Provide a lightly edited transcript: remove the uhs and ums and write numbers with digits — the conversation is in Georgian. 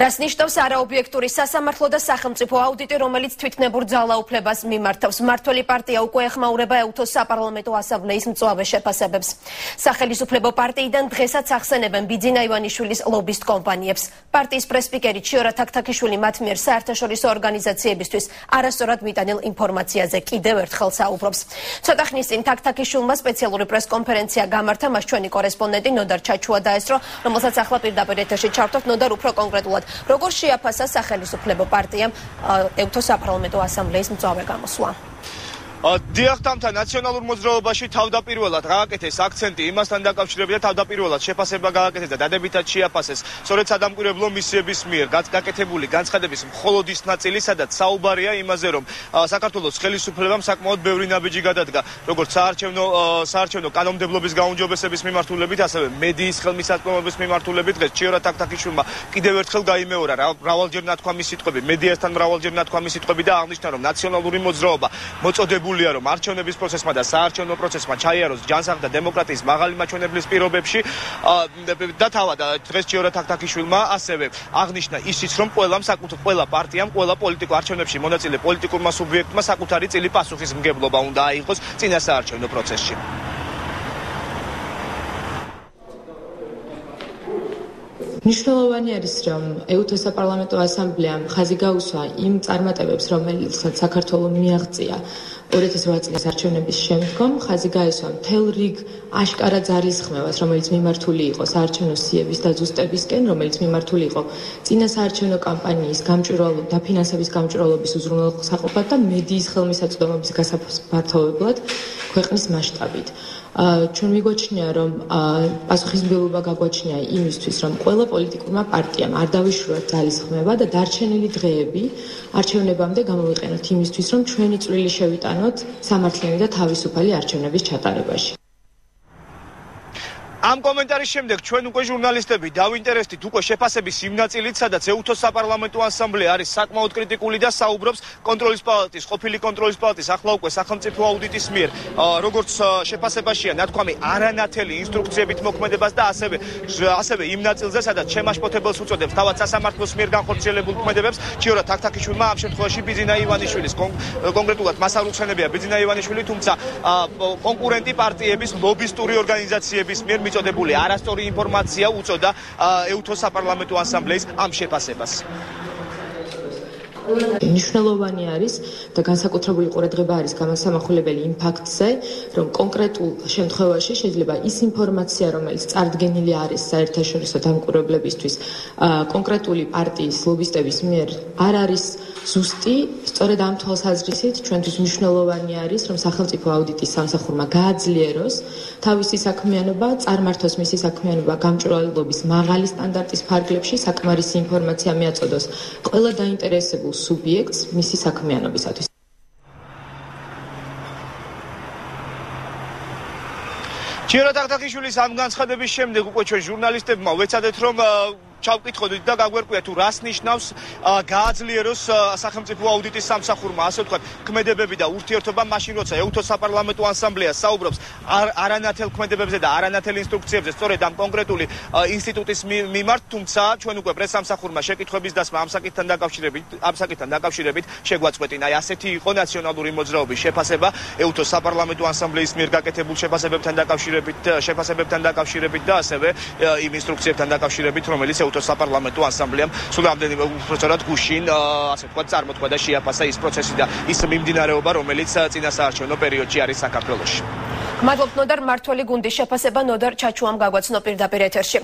Ras nishtovs araobyekturi sasamartlo da sakhmtsipvo auditi, romelits tviknebur dzalauflebas mimartavs. Martveli partia ukve ეხმაურება ეუთოს საპარლამენტო ასამბლეის მწვავე შეფასებებს. Სახელისუფლებო პარტიიდან დღესაც ახსენებენ ბიძინა ივანიშვილის ლობისტ კომპანიებს. Პარტიის პრესპიკერი ციორა თაქთაქიშვილი მათ მიერ საერთაშორისო ორგანიზაციებისთვის არასწორად მიტანილ ინფორმაციაზე კიდევ ერთხელ საუბრობს. Ცოტა ხნის წინ თაქთაქიშვილმა სპეციალური პრესკონფერენცია გამართა, მას ჩვენი კორესპონდენტი ნოდარ ჩაჩუა დაესწრო, რომელსაც ახლა პირდაპირ ეთერში ჩავთავთ. ნოდარ, უფრო კონკრეტულად როგორ შეაფასა სახელისუფლებო პარტიამ ეუთოს საპარლამენტო ასამბლეის მწვავე გამოსვლა? Დიახ, თამთა, ნაციონალურ მოძრაობაში თავდაპირველად გააკეთეს აქცენტი იმასთან დაკავშირებით, თავდაპირველად შეფასება გააკეთეს და დადებითად შეაფასეს სწორედ სადამკვირვებლო მისიების მიერ გაკეთებული განცხადების მხოლოდ ის ნაწილი, სადაც საუბარია იმაზე, რომ საქართველოს ხელისუფლებამ საკმაოდ ბევრი ნაბიჯი გადადგა, როგორც საარჩევნო კანონმდებლობის გაუმჯობესების მიმართულებით, ასევე მედიის ხელმისაწვდომობის მიმართულებით. დღეს ციორა თაქთაქიშვილმა კიდევ ერთხელ გაიმეორა მრავალჯერ ნათქვა მის სიტყვები, მედიასთან მრავალჯერ ნათქვა მის სიტყვები და აღნიშნა, რომ ნაციონალური მოძრაობა მოწოდებული რომ არჩევნების პროცესმა და საარჩევნო პროცესმა ჩაიაროს ჯანსაღი და დემოკრატიის მაღალი მაჩვენებლის პირობებში და თავად დღეს ციორა თაქთაქიშვილმა ასევე აღნიშნა ისიც, რომ ყველა პარტიამ, ყველა პოლიტიკურ არჩევნებში მონაწილე პოლიტიკურმა სუბიექტმა საკუთარი წილი პასუხისმგებლობა უნდა აიღოს წინა საარჩევნო პროცესში. მნიშვნელოვანი არის, რომ ეუთოს საპარლამენტო ასამბლეამ ხაზი გაუსვა იმ წარმატებებს, რომელსაც საქართველო მიაღწია 2008 წლის არჩევნების შემდგომ, ხაზი გაესვა მთელ რიგ აშკარა ძალისხმევას, რომელიც მიმართული იყო საარჩევნო სიების დაზუსტებისკენ, რომელიც მიმართული იყო წინა საარჩევნო კამპანიის გამჭვირვალობის და ფინანსების გამჭვირვალობის უზრუნველყოფად და მედიის ხელმისაწვდომობის გასაფართოვებლად ქვეყნის მასშტაბით. ჩვენ მიგვაჩნია, რომ პასუხისმგებლობა გაგვაჩნია იმისთვის, რომ ყველა პოლიტიკურმა პარტიამ არ დავიშურათ ძალისხმევა და დარჩენილი დღეები არჩევნებამდე გამოვიყენოთ იმისთვის, რომ ჩვენი წვლილი შევიტანოთ სამართლიანი და თავისუფალი არჩევნების ჩატარებაში. Am comentarii შემდეგ ჩვენ უკვე ჟურნალისტები დავინტერესდით უკვე შეფასების იმ ნაწილით, სადაც ეუთოს საპარლამენტო ასამბლეა არის საკმაოდ კრიტიკული და საუბრობს ყოფილი კონტროლის პალატის ახლა უკვე სახელმწიფო აუდიტის მიერ, როგორც შეფასებაშია ნათქვამი არანათელი ინსტრუქციებით მოქმედებას და ასევე იმ ნაწილზე, სადაც შემაშფოთებელს უწოდებს თავად სასამართლოს მიერ განხორციელებულ მოქმედებებს. ციორა თაქთაქიშვილმა ამ შემთხვევაში ბიძინა ივანიშვილის კონკრეტულად მას არ უხსენებია ბიძინა ივანიშვილი, თუმცა კონკურენტი პარტიების ლობისტური ორგანიზაციების მიერ მიწოდებული არასწორი ინფორმაცია უწოდა ეუთოს საპარლამენტო ასამბლეის ამ შეფასებას. Მნიშვნელოვანი არის და განსაკუთრებული ყურადღება არის გამოსამახულებელი იმ ფაქტზე, რომ კონკრეტულ შემთხვევაში შეიძლება ის ინფორმაცია, რომელიც წარდგენილი არის საერთაშორისო დამკვირვებლებისთვის, კონკრეტული პარტიის ლობისტების მიერ არ არის ზუსტი. სწორედ ამ თვალსაზრისით ჩვენთვის მნიშვნელოვანი არის, რომ სახელმწიფო აუდიტის სამსახურმა გააძლიეროს თავისი საქმიანობა, წარმართოს მისი საქმიანობა გამჭვირვალობის მაღალი სტანდარტის ფარგლებში, საკმარისი ინფორმაცია მიაწოდოს ყველა დაინტერესებულ სუბიექტს მისი საქმიანობისათვის. ციორა თაქთაქიშვილის ამ განცხადების შემდეგ უკვე ჩვენ ჟურნალისტებმა ვეცადეთ, რომ ჩავკითხოთ და გაგვერკვია თუ რას ნიშნავს გააძლიეროს სახელმწიფო აუდიტის სამსახურმა, ასე ვთქვათ, ქმედებები და ურთიერთობა მაშინ, როცა ეუთოს საპარლამენტო ასამბლეა საუბრობს არანათელ ქმედებებზე და არანათელ ინსტრუქციებზე სწორედ ამ კონკრეტული ინსტიტუტის მიმართ. თუმცა ჩვენ უკვე პრესსამსახურმა შეკითხვების დასმა ამ საკითხთან დაკავშირებით შეგვაწყვეტინა. ასეთი იყო ნაციონალური მოძრაობის შეფასება ეუთოს საპარლამენტო ასამბლეის მიერ გაკეთებულ შეფასებებთან დაკავშირებით და ასევე იმ ინსტრუქციებთან დაკავშირებით, რომელიც ეუთოს საპარლამენტო ასამბლეამ სულ რამდენიმე უპროცენტად გუშინ, ასე ვთქვათ, წარმოთქვა და შეაფასა ის პროცესი და ის მიმდინარეობა, რომელიც წინა საარჩევნო პერიოდში არის საქართველოში. მადლობთ, ნოდარ. მართველი გუნდის შეფასება ნოდარ ჩაჩუამ გაგვაცნო პირდაპირ ეთერში.